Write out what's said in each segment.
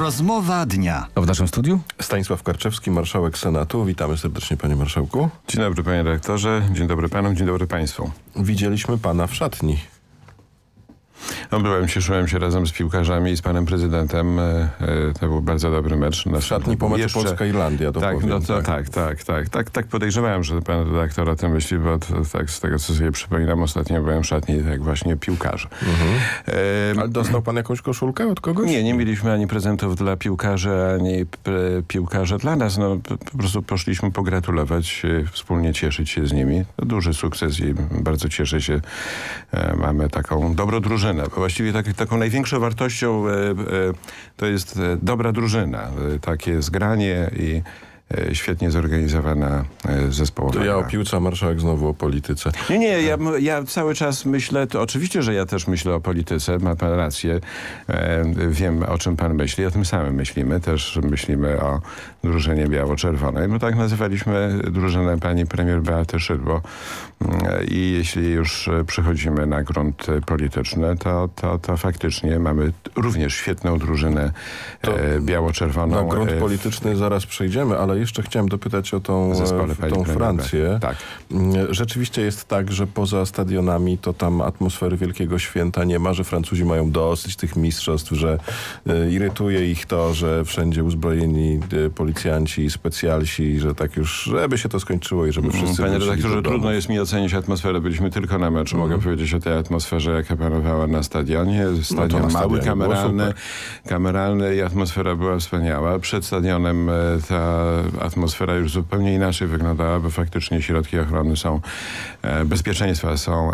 Rozmowa dnia. A w naszym studiu Stanisław Karczewski, marszałek Senatu. Witamy serdecznie, panie marszałku. Dzień dobry, panie redaktorze. Dzień dobry panom, dzień dobry państwu. Widzieliśmy pana w szatni. No, cieszyłem się razem z piłkarzami i z panem prezydentem. To był bardzo dobry mecz. W szatni po meczu Polska-Irlandia, to powiem. No, tak podejrzewałem, że pan redaktor o tym myśli, bo to, tak, z tego co sobie przypominam, ostatnio byłem w szatni tak właśnie piłkarzy. Ale dostał pan jakąś koszulkę od kogoś? Nie, nie mieliśmy ani prezentów dla piłkarzy, ani piłkarze dla nas. No, po prostu poszliśmy pogratulować, wspólnie cieszyć się z nimi. No, duży sukces i bardzo cieszę się. Mamy taką dobrą drużynę. Właściwie taką największą wartością to jest dobra drużyna. Takie zgranie i świetnie zorganizowana zespołowa. To ja o piłce, a marszałek znowu o polityce. Nie, nie, ja cały czas myślę, to oczywiście, że ja też myślę o polityce, ma pan rację, wiem o czym pan myśli, o tym samym myślimy, też myślimy o drużynie biało-czerwonej, bo tak nazywaliśmy drużynę pani premier Beaty Szydło i jeśli już przechodzimy na grunt polityczny, to faktycznie mamy również świetną drużynę biało-czerwoną. Na grunt polityczny zaraz przejdziemy, ale jeszcze chciałem dopytać o tą Francję. Tak. Rzeczywiście jest tak, że poza stadionami to tam atmosfery Wielkiego Święta nie ma, że Francuzi mają dosyć tych mistrzostw, że irytuje ich to, że wszędzie uzbrojeni policjanci i specjalsi, że tak już, żeby się to skończyło i żeby wszyscy... Panie redaktorze, trudno jest mi ocenić atmosferę. Byliśmy tylko na meczu. Mogę powiedzieć o tej atmosferze, jaka panowała na stadionie. Stadion mały, kameralny i atmosfera była wspaniała. Przed stadionem ta atmosfera już zupełnie inaczej wyglądała, bo faktycznie środki ochrony są, bezpieczeństwa są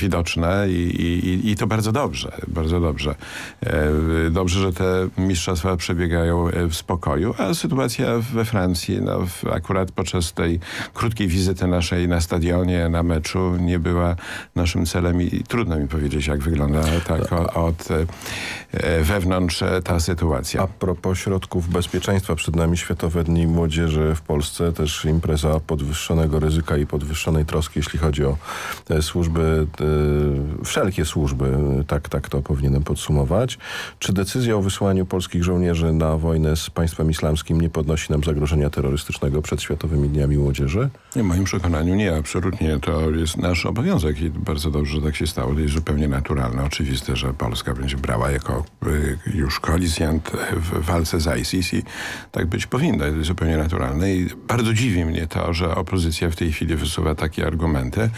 widoczne i to bardzo dobrze, bardzo dobrze. Dobrze, że te mistrzostwa przebiegają w spokoju, a sytuacja we Francji, no, akurat podczas tej krótkiej wizyty naszej na stadionie, na meczu, nie była naszym celem i trudno mi powiedzieć, jak wygląda tak od wewnątrz ta sytuacja. A propos środków bezpieczeństwa, przed nami Światowe Dni Młodzieży w Polsce, też impreza podwyższonego ryzyka i podwyższonej troski, jeśli chodzi o służby, wszelkie służby, tak to powinienem podsumować. Czy decyzja o wysłaniu polskich żołnierzy na wojnę z państwem islamskim nie podnosi nam zagrożenia terrorystycznego przed Światowymi Dniami Młodzieży? W moim przekonaniu nie, absolutnie. To jest nasz obowiązek i bardzo dobrze, że tak się stało. To jest zupełnie naturalne, oczywiste, że Polska będzie brała jako już koalicjant w walce z ISIS i tak być powinno, to jest zupełnie naturalne i bardzo dziwi mnie to, że opozycja w tej chwili wysuwa takie argumenty.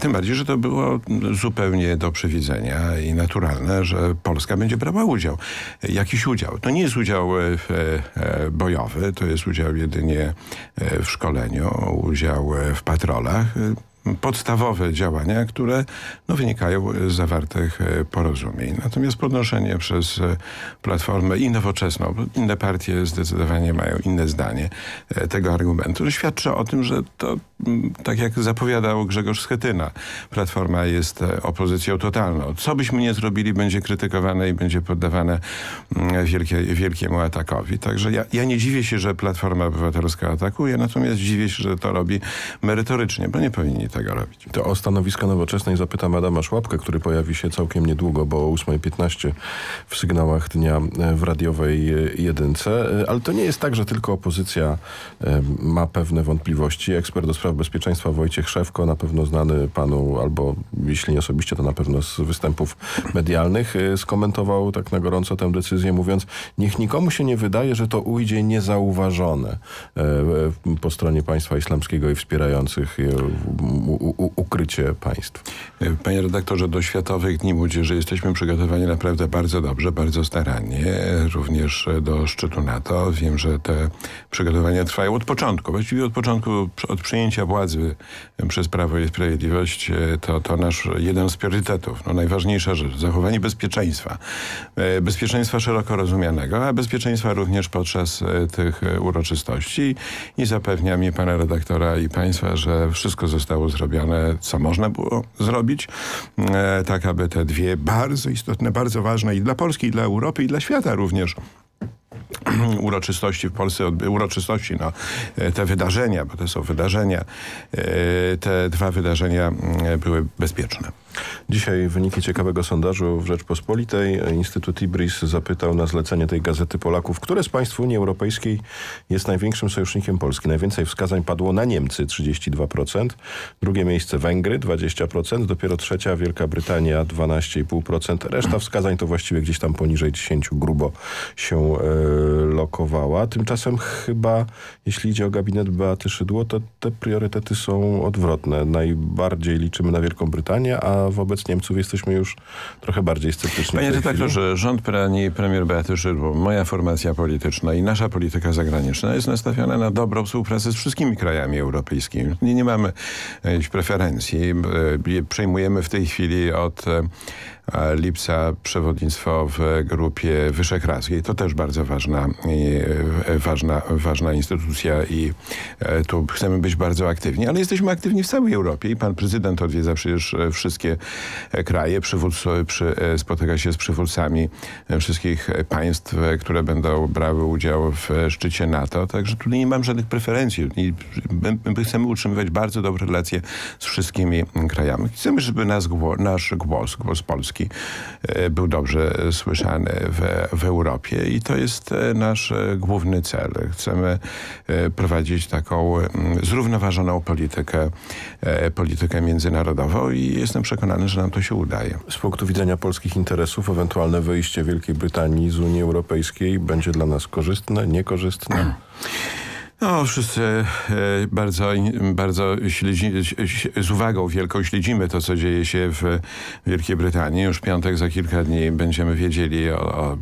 Tym bardziej, że to było zupełnie do przewidzenia i naturalne, że Polska będzie brała udział. Jakiś udział. To nie jest udział bojowy, to jest udział jedynie w szkoleniu, udział w patrolach. Podstawowe działania, które no, wynikają z zawartych porozumień. Natomiast podnoszenie przez Platformę i Nowoczesną, bo inne partie zdecydowanie mają inne zdanie tego argumentu, świadczy o tym, że to, tak jak zapowiadał Grzegorz Schetyna, Platforma jest opozycją totalną. Co byśmy nie zrobili, będzie krytykowane i będzie poddawane wielkiemu atakowi. Także ja nie dziwię się, że Platforma Obywatelska atakuje, natomiast dziwię się, że to robi merytorycznie, bo nie powinni tego robić. To o stanowiska Nowoczesnej zapytam Adama Szłapkę, który pojawi się całkiem niedługo, bo o 8:15 w sygnałach dnia w Radiowej Jedynce. Ale to nie jest tak, że tylko opozycja ma pewne wątpliwości. Ekspert do spraw bezpieczeństwa Wojciech Szewko, na pewno znany panu, albo jeśli nie osobiście, to na pewno z występów medialnych, skomentował tak na gorąco tę decyzję, mówiąc: niech nikomu się nie wydaje, że to ujdzie niezauważone po stronie państwa islamskiego i wspierających ukrycie państw. Panie redaktorze, do Światowych Dni Młodzieży jesteśmy przygotowani naprawdę bardzo dobrze, bardzo starannie, również do szczytu NATO. Wiem, że te przygotowania trwają od początku, właściwie od początku, od przyjęcia władzy przez Prawo i Sprawiedliwość. To nasz jeden z priorytetów. No, najważniejsza rzecz, zachowanie bezpieczeństwa. Bezpieczeństwa szeroko rozumianego, a bezpieczeństwa również podczas tych uroczystości. I zapewniam i pana redaktora i państwa, że wszystko zostało zrobione, co można było zrobić, tak aby te dwie bardzo istotne, bardzo ważne i dla Polski, i dla Europy, i dla świata również uroczystości w Polsce, uroczystości, no, te wydarzenia, bo to są wydarzenia, te dwa wydarzenia były bezpieczne. Dzisiaj wyniki ciekawego sondażu w Rzeczpospolitej. Instytut Ibris zapytał na zlecenie tej gazety Polaków, które z państw Unii Europejskiej jest największym sojusznikiem Polski. Najwięcej wskazań padło na Niemcy, 32%. Drugie miejsce Węgry, 20%. Dopiero trzecia Wielka Brytania, 12,5%. Reszta wskazań to właściwie gdzieś tam poniżej 10 grubo się lokowała. Tymczasem chyba, jeśli idzie o gabinet Beaty Szydło, to te priorytety są odwrotne. Najbardziej liczymy na Wielką Brytanię, a wobec Niemców jesteśmy już trochę bardziej sceptyczni. Panie redaktorze, rząd premier Beaty Szydło, moja formacja polityczna i nasza polityka zagraniczna jest nastawiona na dobrą współpracę z wszystkimi krajami europejskimi. Nie mamy preferencji. Przejmujemy w tej chwili od lipca przewodnictwo w Grupie Wyszehradzkiej. To też bardzo ważna instytucja i tu chcemy być bardzo aktywni, ale jesteśmy aktywni w całej Europie i pan prezydent odwiedza przecież wszystkie kraje, spotyka się z przywódcami wszystkich państw, które będą brały udział w szczycie NATO. Także tutaj nie mam żadnych preferencji. My chcemy utrzymywać bardzo dobre relacje z wszystkimi krajami. Chcemy, żeby nasz głos Polski był dobrze słyszany w Europie i to jest nasz główny cel. Chcemy prowadzić taką zrównoważoną politykę międzynarodową i jestem przekonany, że nam to się udaje. Z punktu widzenia polskich interesów ewentualne wyjście Wielkiej Brytanii z Unii Europejskiej będzie dla nas korzystne, niekorzystne? No, wszyscy bardzo z uwagą wielką śledzimy to, co dzieje się w Wielkiej Brytanii. Już w piątek za kilka dni będziemy wiedzieli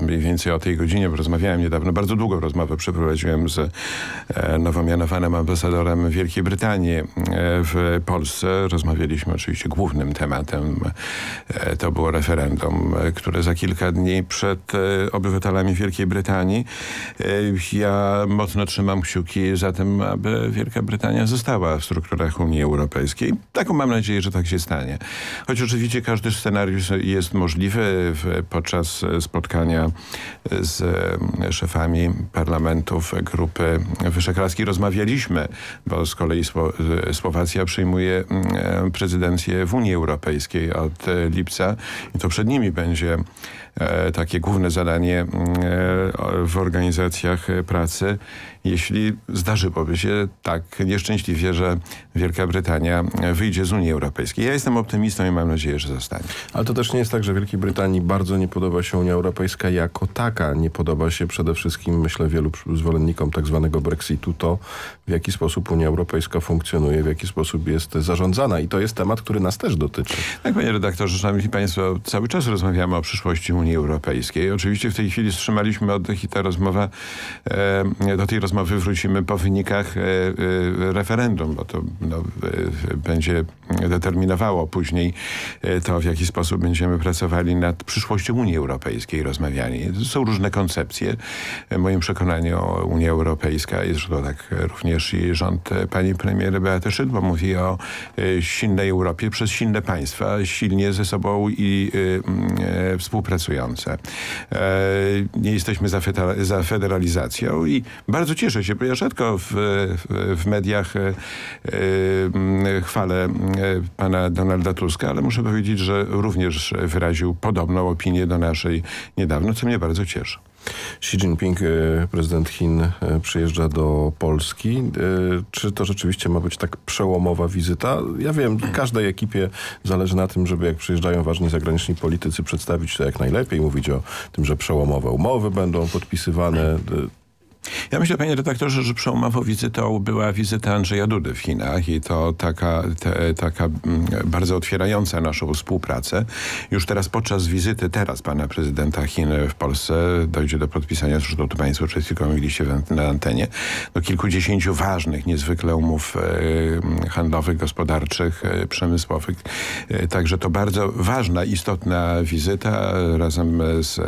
mniej więcej o tej godzinie, bo rozmawiałem niedawno, bardzo długą rozmowę przeprowadziłem z nowo mianowanym ambasadorem Wielkiej Brytanii w Polsce. Rozmawialiśmy oczywiście głównym tematem. To było referendum, które za kilka dni przed obywatelami Wielkiej Brytanii. Ja mocno trzymam kciuki za tym, aby Wielka Brytania została w strukturach Unii Europejskiej. Taką mam nadzieję, że tak się stanie. Choć oczywiście każdy scenariusz jest możliwy. Podczas spotkania z szefami parlamentów Grupy Wyszehradzkiej rozmawialiśmy, bo z kolei Słowacja przyjmuje prezydencję w Unii Europejskiej od lipca i to przed nimi będzie takie główne zadanie w organizacjach pracy, jeśli zdarzyłoby się tak nieszczęśliwie, że Wielka Brytania wyjdzie z Unii Europejskiej. Ja jestem optymistą i mam nadzieję, że zostanie. Ale to też nie jest tak, że Wielkiej Brytanii bardzo nie podoba się Unia Europejska jako taka. Nie podoba się przede wszystkim, myślę, wielu zwolennikom tak zwanego Brexitu to, w jaki sposób Unia Europejska funkcjonuje, w jaki sposób jest zarządzana. I to jest temat, który nas też dotyczy. Tak, panie redaktorze, szanowni państwo, cały czas rozmawiamy o przyszłości Unii Europejskiej. Oczywiście w tej chwili wstrzymaliśmy oddech i ta rozmowa, do tej rozmowy wrócimy po wynikach referendum, bo to będzie determinowało później to, w jaki sposób będziemy pracowali nad przyszłością Unii Europejskiej, rozmawiali. Są różne koncepcje. W moim przekonaniu Unia Europejska, jest to tak również i rząd pani premier Beaty Szydło mówi o silnej Europie przez silne państwa, silnie ze sobą i współpracujące. Nie jesteśmy za federalizacją i bardzo cieszę się, bo ja rzadko w mediach chwalę pana Donalda Tuska, ale muszę powiedzieć, że również wyraził podobną opinię do naszej niedawno, co mnie bardzo cieszy. Xi Jinping, prezydent Chin, przyjeżdża do Polski. Czy to rzeczywiście ma być tak przełomowa wizyta? Ja wiem, każdej ekipie zależy na tym, żeby jak przyjeżdżają ważni zagraniczni politycy, przedstawić to jak najlepiej, mówić o tym, że przełomowe umowy będą podpisywane. Ja myślę, panie redaktorze, że przełomową wizytą była wizyta Andrzeja Dudy w Chinach i to taka bardzo otwierająca naszą współpracę. Już teraz podczas wizyty pana prezydenta Chin w Polsce dojdzie do podpisania, zresztą tu państwo przed chwilą mówiliście na antenie, do kilkudziesięciu ważnych, niezwykle umów handlowych, gospodarczych, przemysłowych. Także to bardzo ważna, istotna wizyta razem z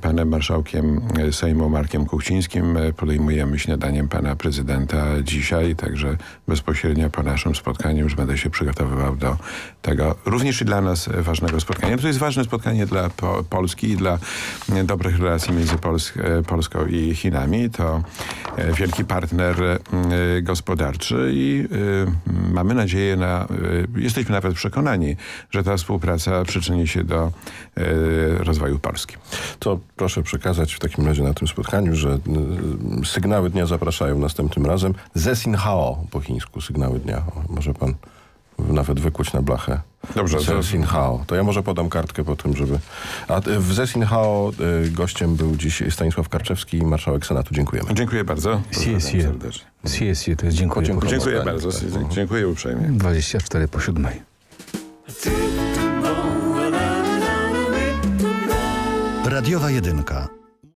panem marszałkiem Sejmu Markiem Kuchcińskim. Podejmujemy śniadaniem pana prezydenta dzisiaj, także bezpośrednio po naszym spotkaniu już będę się przygotowywał do tego również i dla nas ważnego spotkania. To jest ważne spotkanie dla Polski i dla dobrych relacji między Polską i Chinami. To wielki partner gospodarczy i mamy nadzieję jesteśmy nawet przekonani, że ta współpraca przyczyni się do rozwoju Polski. To proszę przekazać w takim razie na tym spotkaniu, że sygnały dnia zapraszają następnym razem. Zesinhao po chińsku, sygnały dnia. Może pan nawet wykuć na blachę. Dobrze. Zesinhao. To ja może podam kartkę po tym, żeby... A w Zesinhao gościem był dziś Stanisław Karczewski, marszałek Senatu. Dziękujemy. Dziękuję bardzo. Siesie. Siesie, to jest dziękuję. Dziękuję bardzo. Dziękuję uprzejmie. 6:24. Radiowa Jedynka.